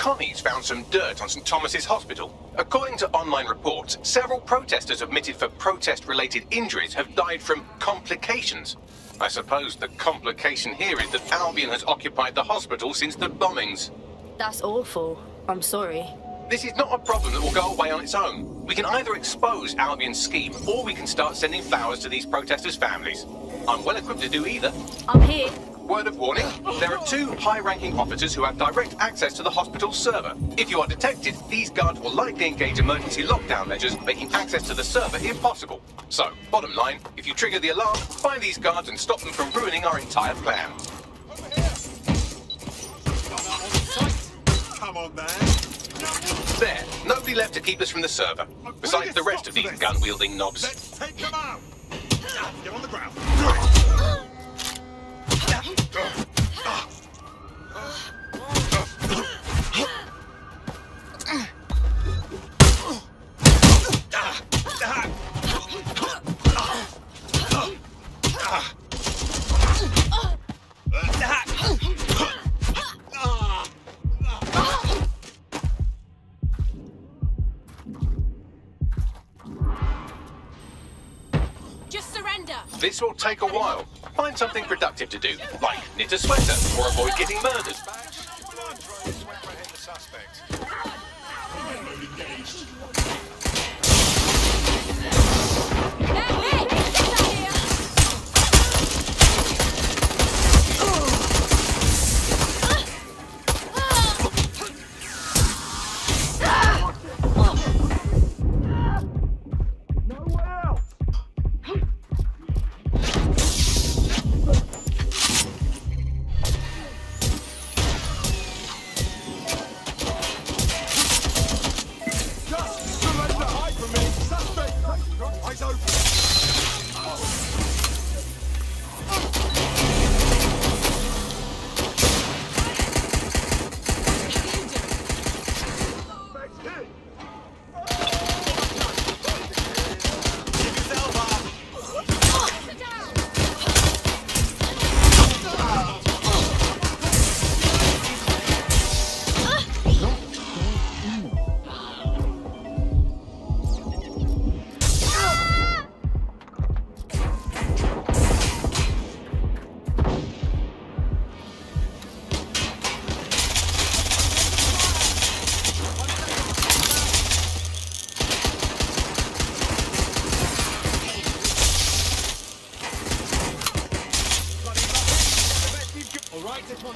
commies found some dirt on St. Thomas's Hospital. According to online reports, several protesters admitted for protest-related injuries have died from complications. I suppose the complication here is that Albion has occupied the hospital since the bombings. That's awful. I'm sorry. This is not a problem that will go away on its own. We can either expose Albion's scheme, or we can start sending flowers to these protesters' families. I'm well equipped to do either. I'm here. Word of warning, there are two high-ranking officers who have direct access to the hospital's server. If you are detected, these guards will likely engage emergency lockdown measures, making access to the server impossible. So, bottom line, if you trigger the alarm, find these guards and stop them from ruining our entire plan. Over here. Come on, man. There, nobody left to keep us from the server, besides the rest of these gun-wielding knobs. Let's take them out! Get on the ground. Just surrender. This will take a while. Find something productive to do, like knit a sweater or avoid getting murdered.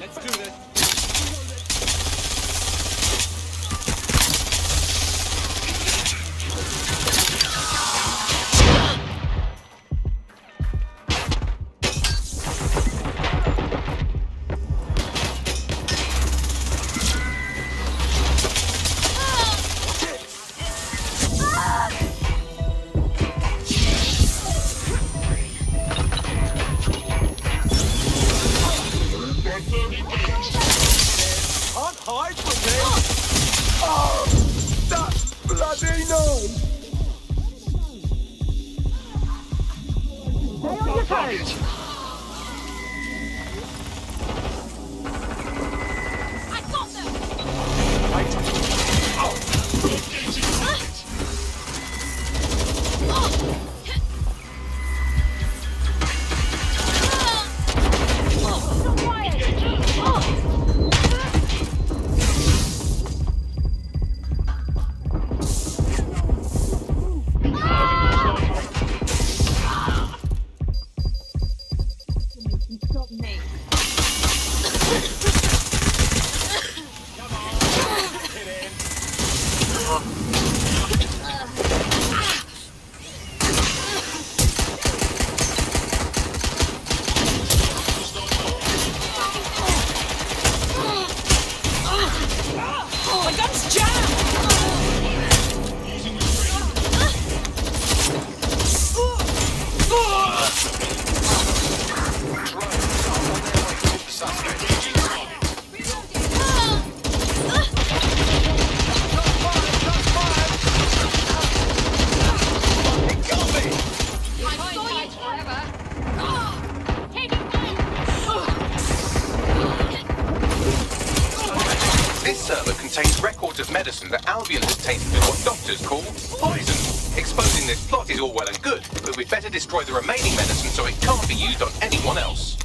Let's do this. of medicine that Albion has taken with what doctors call poison. Exposing this plot is all well and good, but we'd better destroy the remaining medicine so it can't be used on anyone else.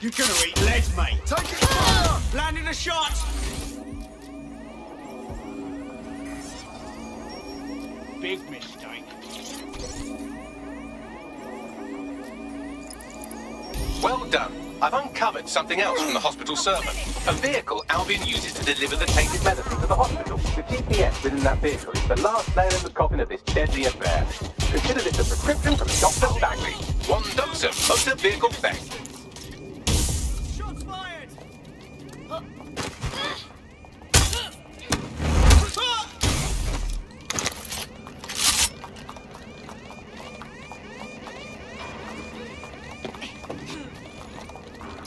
You're gonna eat lead, mate! Take it! Landing a shot! Big mistake. Well done. I've uncovered something else from the hospital server. A vehicle Albion uses to deliver the tainted medicine to the hospital. The GPS within that vehicle is the last nail in the coffin of this deadly affair. Consider this a prescription from Dr. Bagley. One dose of motor vehicle theft.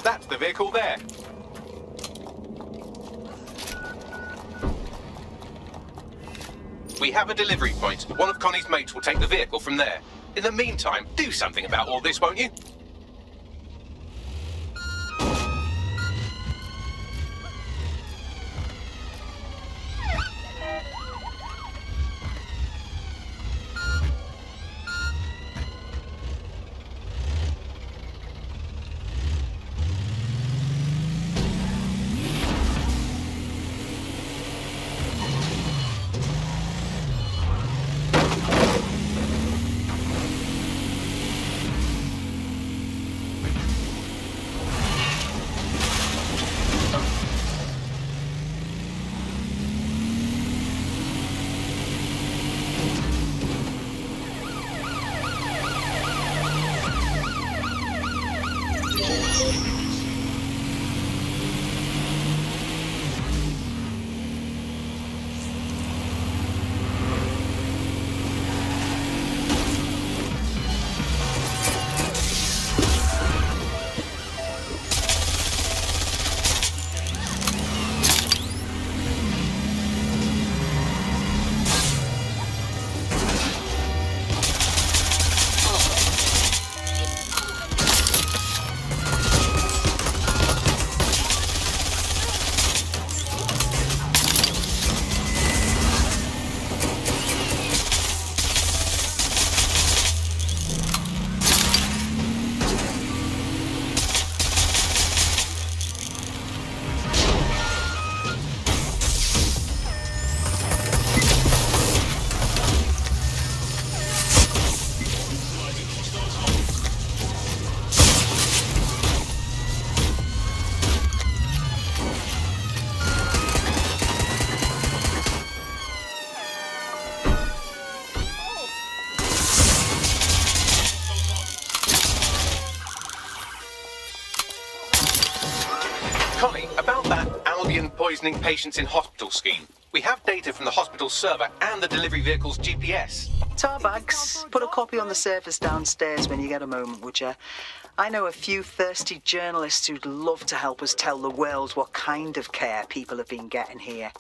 That's the vehicle there. We have a delivery point. One of Connie's mates will take the vehicle from there. In the meantime, do something about all this, won't you? Connie, about that Albion poisoning patients in hospital scheme. We have data from the hospital's server and the delivery vehicle's GPS. Tarbags, put a copy on the surface downstairs when you get a moment, would you? I know a few thirsty journalists who'd love to help us tell the world what kind of care people have been getting here.